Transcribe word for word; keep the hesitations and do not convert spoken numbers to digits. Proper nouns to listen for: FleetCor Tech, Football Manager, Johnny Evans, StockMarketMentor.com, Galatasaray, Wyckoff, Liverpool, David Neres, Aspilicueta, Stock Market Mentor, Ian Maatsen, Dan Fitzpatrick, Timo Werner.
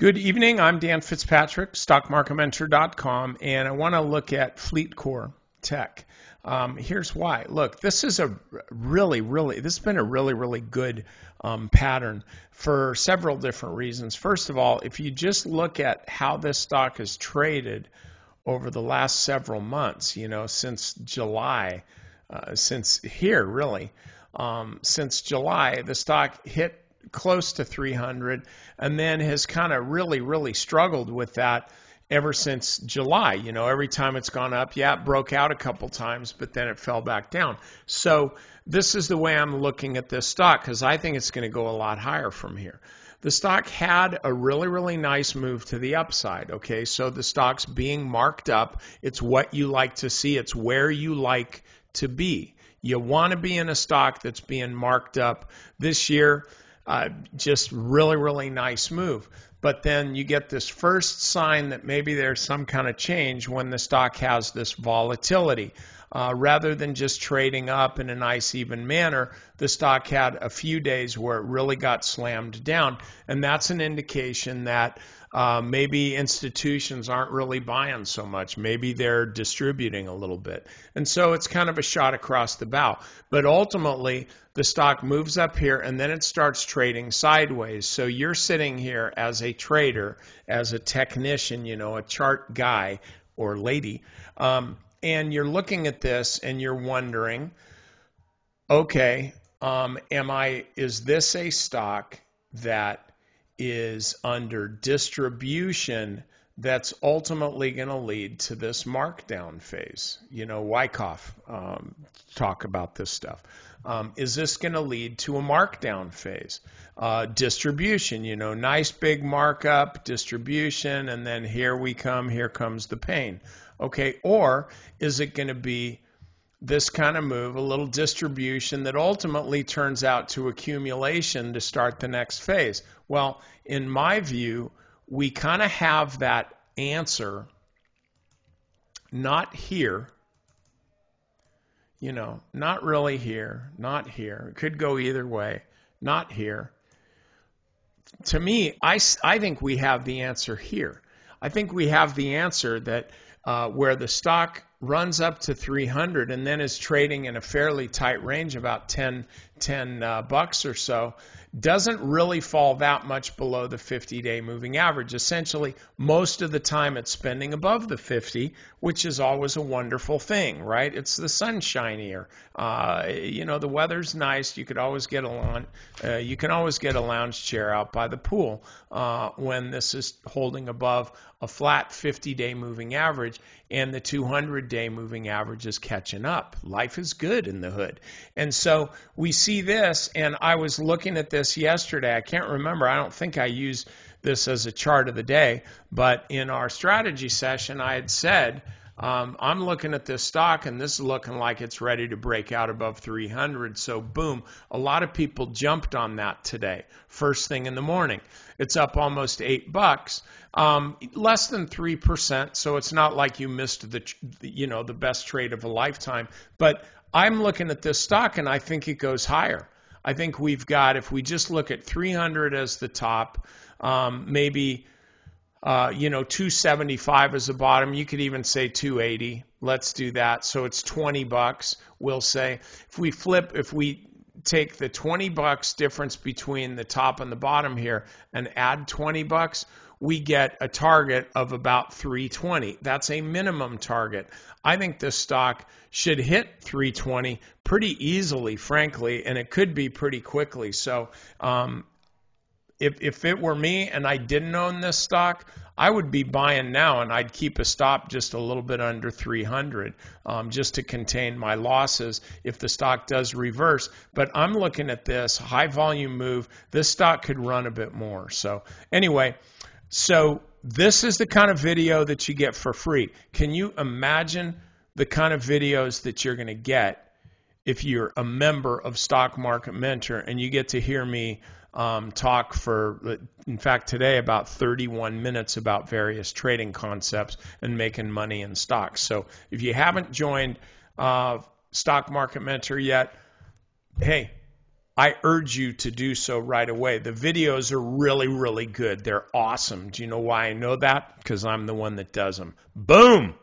Good evening, I'm Dan Fitzpatrick, Stock Market Mentor dot com, and I want to look at FleetCor Tech. Um, here's why. Look, this is a really, really, this has been a really, really good um, pattern for several different reasons. First of all, if you just look at how this stock has traded over the last several months, you know, since July, uh, since here really, um, since July, the stock hit close to three hundred and then has kind of really, really struggled with that ever since July. You know, every time it's gone up, yeah, it broke out a couple times, but then it fell back down. So this is the way I'm looking at this stock because I think it's going to go a lot higher from here. The stock had a really, really nice move to the upside, okay? So the stock's being marked up. It's what you like to see. It's where you like to be. You want to be in a stock that's being marked up this year. Uh, just really, really nice move. But then you get this first sign that maybe there's some kind of change when the stock has this volatility. Uh, rather than just trading up in a nice, even manner, the stock had a few days where it really got slammed down. And that's an indication that uh, maybe institutions aren't really buying so much. Maybe they're distributing a little bit. And so it's kind of a shot across the bow. But ultimately, the stock moves up here and then it starts trading sideways. So you're sitting here as a trader, as a technician, you know, a chart guy or lady, um, and you're looking at this and you're wondering, okay, um, am I, is this a stock that is under distribution that's ultimately going to lead to this markdown phase? You know, Wyckoff um, talk about this stuff. Um, is this going to lead to a markdown phase? Uh, distribution, you know, nice big markup, distribution, and then here we come, here comes the pain. Okay, or is it going to be this kind of move, a little distribution that ultimately turns out to accumulation to start the next phase? Well, in my view, we kind of have that answer not here, you know, not really here, not here. It could go either way, not here. To me, I, I think we have the answer here. I think we have the answer that uh, where the stock runs up to three hundred and then is trading in a fairly tight range, about ten, ten uh, bucks or so, doesn't really fall that much below the fifty day moving average. Essentially, most of the time it's spending above the fifty, which is always a wonderful thing, right? It's the sun shinier. Uh, you know, the weather's nice. You could always get a lawn, uh, you can always get a lounge chair out by the pool uh, when this is holding above a flat fifty day moving average and the two hundred day moving average is catching up. Life is good in the hood. And so we see this, and I was looking at this yesterday. I can't remember. I don't think I used this as a chart of the day, but in our strategy session, I had said, um, I'm looking at this stock and this is looking like it's ready to break out above three hundred. So boom, a lot of people jumped on that today. First thing in the morning, it's up almost eight bucks, um, less than three percent. So it's not like you missed the, you know, the best trade of a lifetime, but I'm looking at this stock and I think it goes higher. I think we've got, if we just look at three hundred as the top, um, maybe, uh, you know, two seventy-five as the bottom. You could even say two eighty. Let's do that. So it's twenty bucks. We'll say if we flip, if we take the twenty bucks difference between the top and the bottom here and add twenty bucks, we get a target of about three twenty. That's a minimum target. I think this stock should hit three twenty pretty easily, frankly, and it could be pretty quickly. So um, if, if it were me and I didn't own this stock, I would be buying now and I'd keep a stop just a little bit under three hundred um, just to contain my losses if the stock does reverse. But I'm looking at this high volume move. This stock could run a bit more. So anyway, so this is the kind of video that you get for free. Can you imagine the kind of videos that you're going to get if you're a member of Stock Market Mentor and you get to hear me um, talk for, in fact, today about thirty-one minutes about various trading concepts and making money in stocks. So if you haven't joined uh, Stock Market Mentor yet, hey, I urge you to do so right away. The videos are really, really good. They're awesome. Do you know why I know that? Because I'm the one that does them. Boom!